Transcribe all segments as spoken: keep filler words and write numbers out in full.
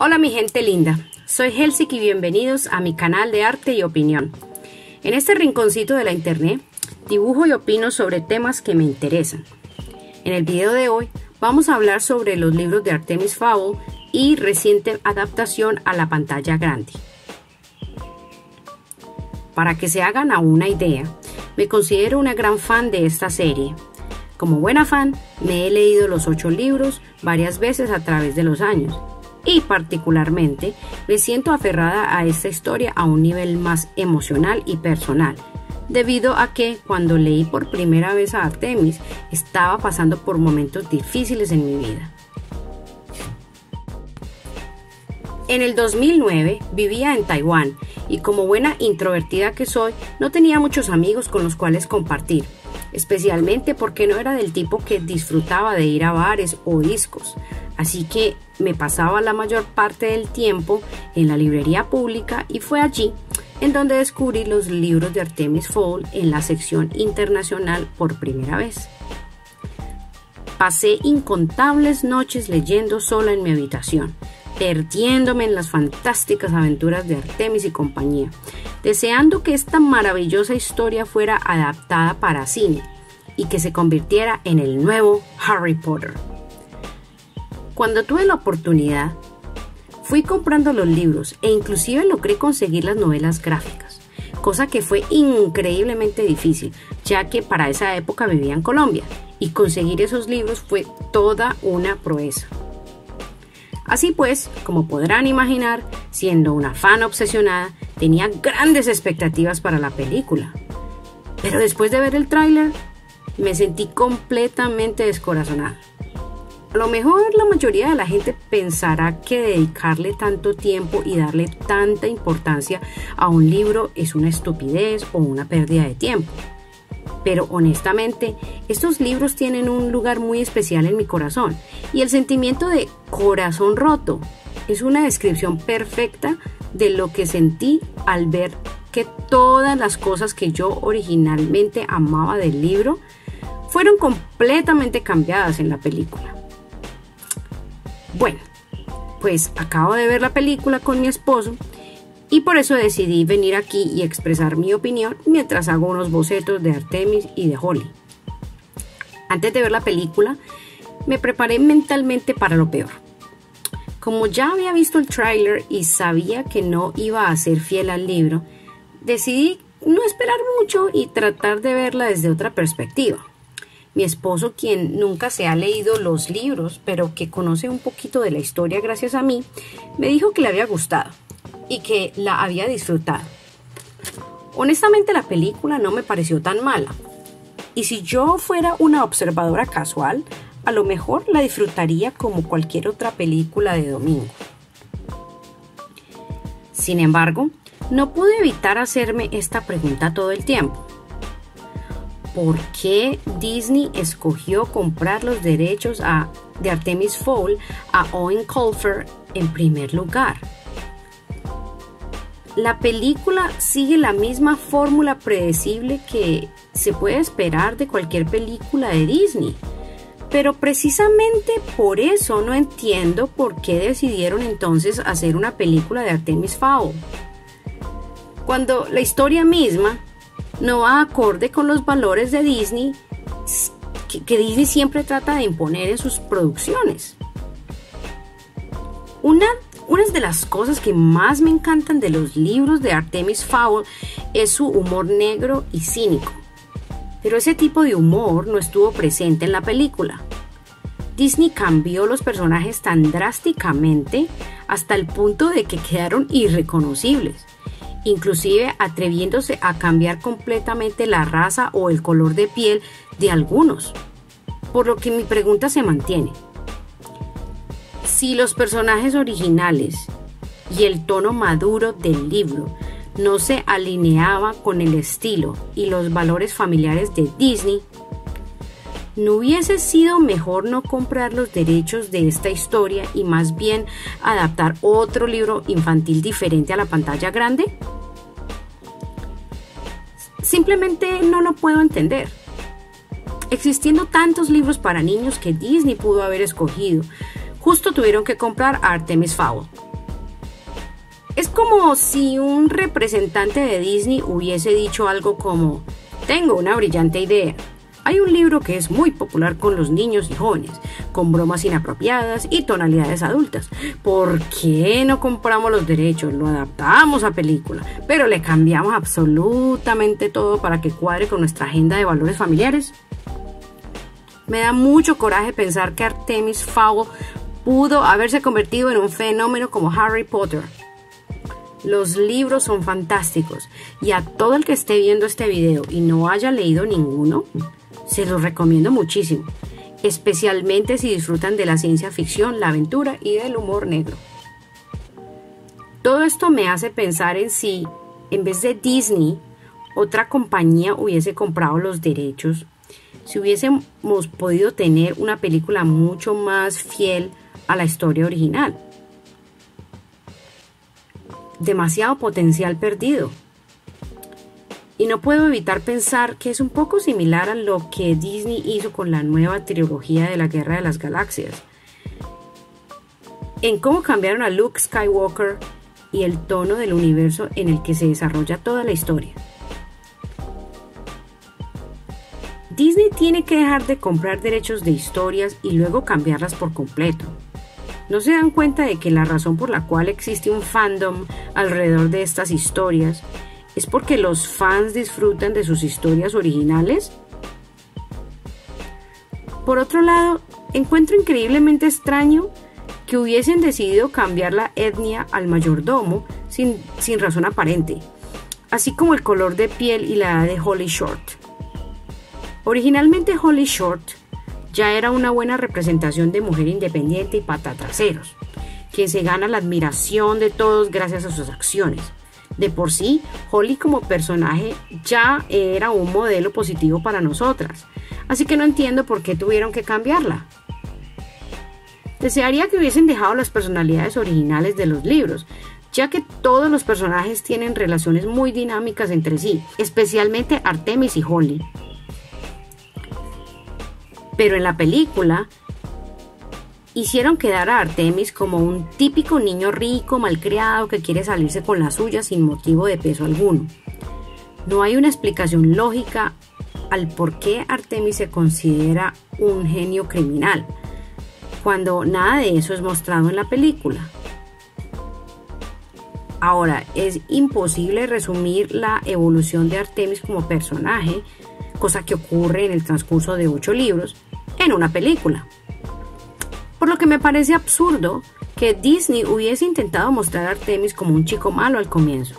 Hola mi gente linda, soy Helsic y bienvenidos a mi canal de arte y opinión. En este rinconcito de la internet, dibujo y opino sobre temas que me interesan. En el video de hoy vamos a hablar sobre los libros de Artemis Fowl y reciente adaptación a la pantalla grande. Para que se hagan a una idea, me considero una gran fan de esta serie. Como buena fan, me he leído los ocho libros varias veces a través de los años y particularmente me siento aferrada a esta historia a un nivel más emocional y personal, debido a que cuando leí por primera vez a Artemis estaba pasando por momentos difíciles en mi vida. En el dos mil nueve vivía en Taiwán y como buena introvertida que soy, no tenía muchos amigos con los cuales compartir. Especialmente porque no era del tipo que disfrutaba de ir a bares o discos, así que me pasaba la mayor parte del tiempo en la librería pública y fue allí en donde descubrí los libros de Artemis Fowl en la sección internacional por primera vez. Pasé incontables noches leyendo sola en mi habitación, perdiéndome en las fantásticas aventuras de Artemis y compañía, deseando que esta maravillosa historia fuera adaptada para cine y que se convirtiera en el nuevo Harry Potter. Cuando tuve la oportunidad, fui comprando los libros e inclusive logré conseguir las novelas gráficas, cosa que fue increíblemente difícil, ya que para esa época vivía en Colombia y conseguir esos libros fue toda una proeza. Así pues, como podrán imaginar, siendo una fan obsesionada, tenía grandes expectativas para la película. Pero después de ver el tráiler, me sentí completamente descorazonada. A lo mejor la mayoría de la gente pensará que dedicarle tanto tiempo y darle tanta importancia a un libro es una estupidez o una pérdida de tiempo. Pero honestamente, estos libros tienen un lugar muy especial en mi corazón y el sentimiento de corazón roto es una descripción perfecta de lo que sentí al ver que todas las cosas que yo originalmente amaba del libro fueron completamente cambiadas en la película. Bueno, pues acabo de ver la película con mi esposo y por eso decidí venir aquí y expresar mi opinión mientras hago unos bocetos de Artemis y de Holly. Antes de ver la película, me preparé mentalmente para lo peor. Como ya había visto el tráiler y sabía que no iba a ser fiel al libro, decidí no esperar mucho y tratar de verla desde otra perspectiva. Mi esposo, quien nunca se ha leído los libros, pero que conoce un poquito de la historia gracias a mí, me dijo que le había gustado y que la había disfrutado. Honestamente, la película no me pareció tan mala, y si yo fuera una observadora casual, a lo mejor la disfrutaría como cualquier otra película de domingo. Sin embargo, no pude evitar hacerme esta pregunta todo el tiempo. ¿Por qué Disney escogió comprar los derechos a, de Artemis Fowl a Owen Colfer en primer lugar? La película sigue la misma fórmula predecible que se puede esperar de cualquier película de Disney, pero precisamente por eso no entiendo por qué decidieron entonces hacer una película de Artemis Fowl, cuando la historia misma no va acorde con los valores de Disney que, que Disney siempre trata de imponer en sus producciones. Una Una de las cosas que más me encantan de los libros de Artemis Fowl es su humor negro y cínico, pero ese tipo de humor no estuvo presente en la película. Disney cambió los personajes tan drásticamente hasta el punto de que quedaron irreconocibles, inclusive atreviéndose a cambiar completamente la raza o el color de piel de algunos, por lo que mi pregunta se mantiene. Si los personajes originales y el tono maduro del libro no se alineaba con el estilo y los valores familiares de Disney, ¿no hubiese sido mejor no comprar los derechos de esta historia y más bien adaptar otro libro infantil diferente a la pantalla grande? Simplemente no lo puedo entender. Existiendo tantos libros para niños que Disney pudo haber escogido, justo tuvieron que comprar a Artemis Fowl, Es como si un representante de Disney hubiese dicho algo como: tengo una brillante idea. Hay un libro que es muy popular con los niños y jóvenes, con bromas inapropiadas y tonalidades adultas. ¿Por qué no compramos los derechos, lo adaptamos a película, pero le cambiamos absolutamente todo para que cuadre con nuestra agenda de valores familiares? Me da mucho coraje pensar que Artemis Fowl pudo haberse convertido en un fenómeno como Harry Potter. Los libros son fantásticos y a todo el que esté viendo este video y no haya leído ninguno, se los recomiendo muchísimo, especialmente si disfrutan de la ciencia ficción, la aventura y del humor negro. Todo esto me hace pensar en si, en vez de Disney, otra compañía hubiese comprado los derechos, si hubiésemos podido tener una película mucho más fiel a la historia original. Demasiado potencial perdido. Y no puedo evitar pensar que es un poco similar a lo que Disney hizo con la nueva trilogía de la Guerra de las Galaxias, en cómo cambiaron a Luke Skywalker y el tono del universo en el que se desarrolla toda la historia. Disney tiene que dejar de comprar derechos de historias y luego cambiarlas por completo. ¿No se dan cuenta de que la razón por la cual existe un fandom alrededor de estas historias es porque los fans disfrutan de sus historias originales? Por otro lado, encuentro increíblemente extraño que hubiesen decidido cambiar la etnia al mayordomo sin, sin razón aparente, así como el color de piel y la edad de Holly Short. Originalmente Holly Short ya era una buena representación de mujer independiente y patatraseros, que se gana la admiración de todos gracias a sus acciones. De por sí, Holly como personaje ya era un modelo positivo para nosotras, así que no entiendo por qué tuvieron que cambiarla. Desearía que hubiesen dejado las personalidades originales de los libros, ya que todos los personajes tienen relaciones muy dinámicas entre sí, especialmente Artemis y Holly. Pero en la película hicieron quedar a Artemis como un típico niño rico, malcriado, que quiere salirse con la suya sin motivo de peso alguno. No hay una explicación lógica al por qué Artemis se considera un genio criminal, cuando nada de eso es mostrado en la película. Ahora, es imposible resumir la evolución de Artemis como personaje, cosa que ocurre en el transcurso de ocho libros, en una película. Por lo que me parece absurdo que Disney hubiese intentado mostrar a Artemis como un chico malo al comienzo.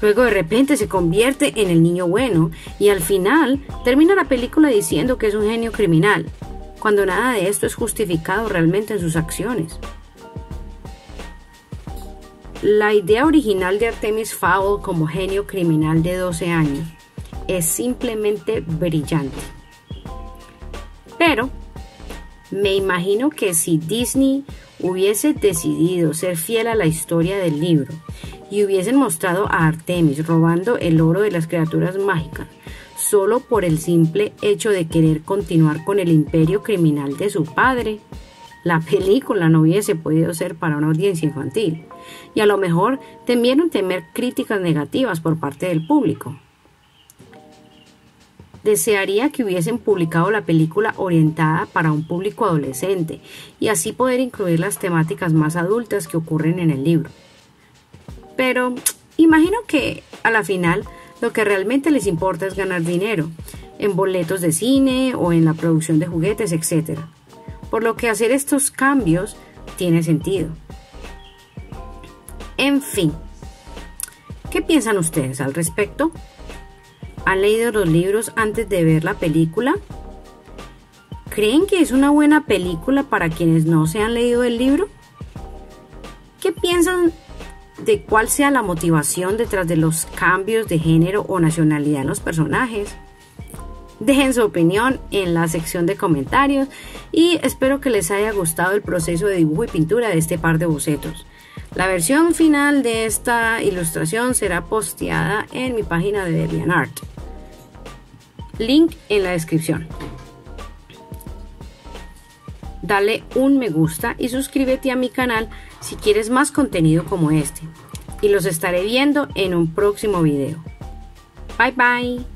Luego de repente se convierte en el niño bueno y al final termina la película diciendo que es un genio criminal, cuando nada de esto es justificado realmente en sus acciones. La idea original de Artemis Fowl como genio criminal de doce años es simplemente brillante. Pero me imagino que si Disney hubiese decidido ser fiel a la historia del libro y hubiesen mostrado a Artemis robando el oro de las criaturas mágicas solo por el simple hecho de querer continuar con el imperio criminal de su padre, la película no hubiese podido ser para una audiencia infantil y a lo mejor temieron temer críticas negativas por parte del público. Desearía que hubiesen publicado la película orientada para un público adolescente y así poder incluir las temáticas más adultas que ocurren en el libro. Pero imagino que a la final lo que realmente les importa es ganar dinero, en boletos de cine o en la producción de juguetes, etcétera. Por lo que hacer estos cambios tiene sentido. En fin, ¿qué piensan ustedes al respecto? ¿Han leído los libros antes de ver la película? ¿Creen que es una buena película para quienes no se han leído el libro? ¿Qué piensan de cuál sea la motivación detrás de los cambios de género o nacionalidad en los personajes? Dejen su opinión en la sección de comentarios y espero que les haya gustado el proceso de dibujo y pintura de este par de bocetos. La versión final de esta ilustración será posteada en mi página de DeviantArt. Link en la descripción. Dale un me gusta y suscríbete a mi canal si quieres más contenido como este. y los estaré viendo en un próximo video. Bye bye.